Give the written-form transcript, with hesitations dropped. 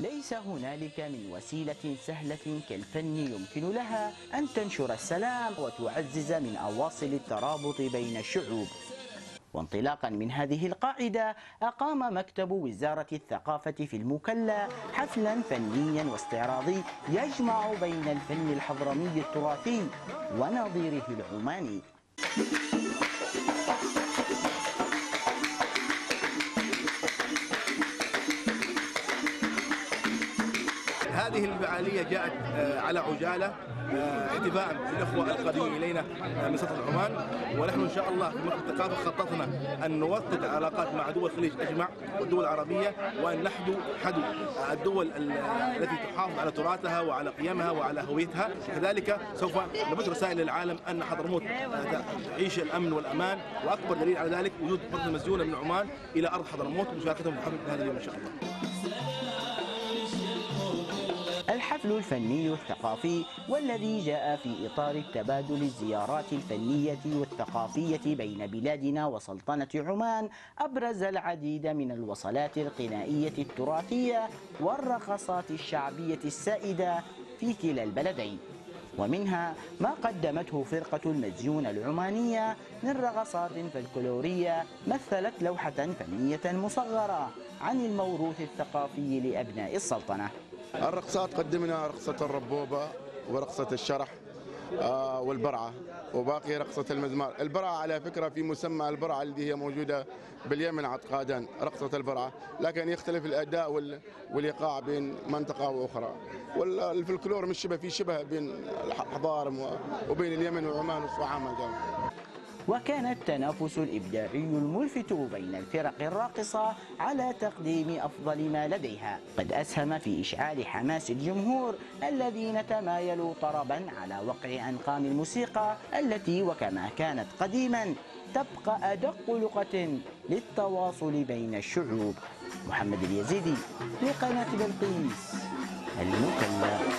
ليس هنالك من وسيلة سهلة كالفن يمكن لها أن تنشر السلام وتعزز من أواصر الترابط بين الشعوب. وانطلاقا من هذه القاعدة أقام مكتب وزارة الثقافة في المكلا حفلا فنيا واستعراضي يجمع بين الفن الحضرمي التراثي ونظيره العماني. هذه الفعالية جاءت على عجالة اتباعا للإخوة القادمين إلينا من سلطنة عمان، ونحن إن شاء الله في مكتب الثقافة خططنا أن نوطد العلاقات مع دول الخليج أجمع والدول العربية، وأن نحدو حدو الدول التي تحافظ على تراثها وعلى قيمها وعلى هويتها. كذلك سوف نبث رسائل للعالم أن حضرموت تعيش الأمن والأمان، وأكبر دليل على ذلك وجود فرد مزيونة من عمان إلى أرض حضرموت ومشاركتهم في حفل هذا اليوم إن شاء الله. الحفل الفني الثقافي والذي جاء في إطار التبادل الزيارات الفنية والثقافية بين بلادنا وسلطنة عمان أبرز العديد من الوصلات الغنائية التراثية والرقصات الشعبية السائدة في كلا البلدين، ومنها ما قدمته فرقة المزيون العمانية من رقصات فلكلورية مثلت لوحة فنية مصغرة عن الموروث الثقافي لأبناء السلطنة. الرقصات قدمنا رقصة الربوبة ورقصة الشرح والبرعة وباقي رقصة المزمار. البرعة على فكرة في مسمى البرعة التي هي موجودة باليمن عتقادان، رقصة البرعة، لكن يختلف الأداء والإيقاع بين منطقة وأخرى. والفلكلور مش شبه، في شبه بين الحضارة وبين اليمن وعمان وصعامة. وكان التنافس الإبداعي الملفت بين الفرق الراقصة على تقديم أفضل ما لديها قد أسهم في إشعال حماس الجمهور الذين تمايلوا طربا على وقع أنغام الموسيقى التي وكما كانت قديما تبقى أدق لغة للتواصل بين الشعوب. محمد اليزيدي لقناة بلقيس، المكلا.